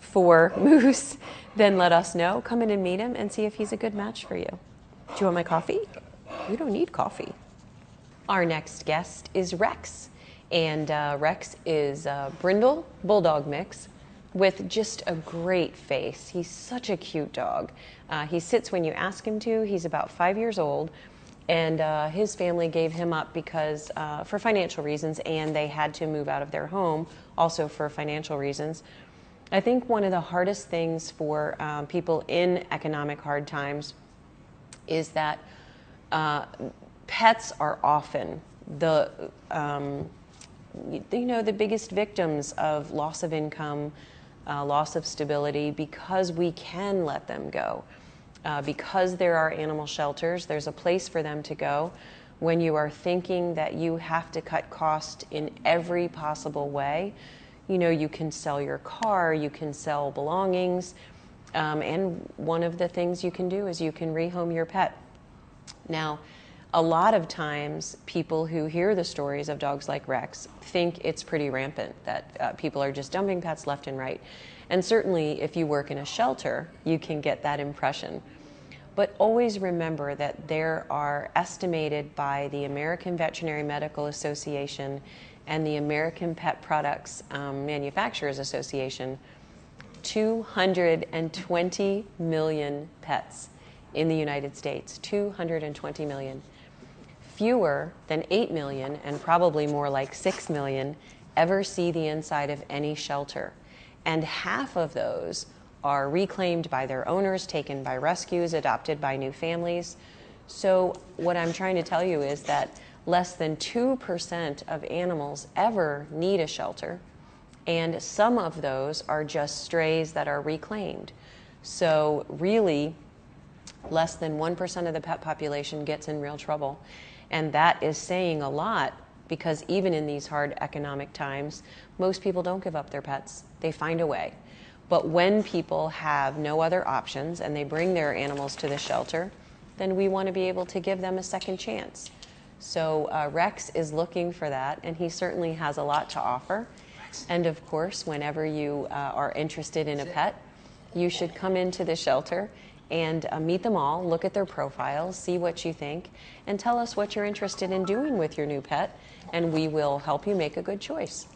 for Moose, then let us know. Come in and meet him and see if he's a good match for you. Do you want my coffee? You don't need coffee. Our next guest is Rex, and Rex is a brindle bulldog mix with just a great face. He's such a cute dog. He sits when you ask him to. He's about 5 years old, and his family gave him up because for financial reasons, and they had to move out of their home also for financial reasons. I think one of the hardest things for people in economic hard times is that pets are often the the biggest victims of loss of income, loss of stability, because we can let them go. Because there are animal shelters, there's a place for them to go. When you are thinking that you have to cut cost in every possible way, you know, you can sell your car, you can sell belongings, and one of the things you can do is you can rehome your pet. Now, a lot of times people who hear the stories of dogs like Rex think it's pretty rampant that people are just dumping pets left and right. And certainly if you work in a shelter, you can get that impression. But always remember that there are estimated by the American Veterinary Medical Association and the American Pet Products Manufacturers Association 220 million pets in the United States, 220 million. Fewer than 8 million, and probably more like 6 million, ever see the inside of any shelter. And half of those are reclaimed by their owners, taken by rescues, adopted by new families. So what I'm trying to tell you is that less than 2% of animals ever need a shelter, and some of those are just strays that are reclaimed. So really, less than 1% of the pet population gets in real trouble. And that is saying a lot, because even in these hard economic times, most people don't give up their pets. They find a way. But when people have no other options and they bring their animals to the shelter, then we want to be able to give them a second chance. So Rex is looking for that, and he certainly has a lot to offer. And of course, whenever you are interested in a pet, you should come into the shelter and meet them all, look at their profiles, see what you think, and tell us what you're interested in doing with your new pet, and we will help you make a good choice.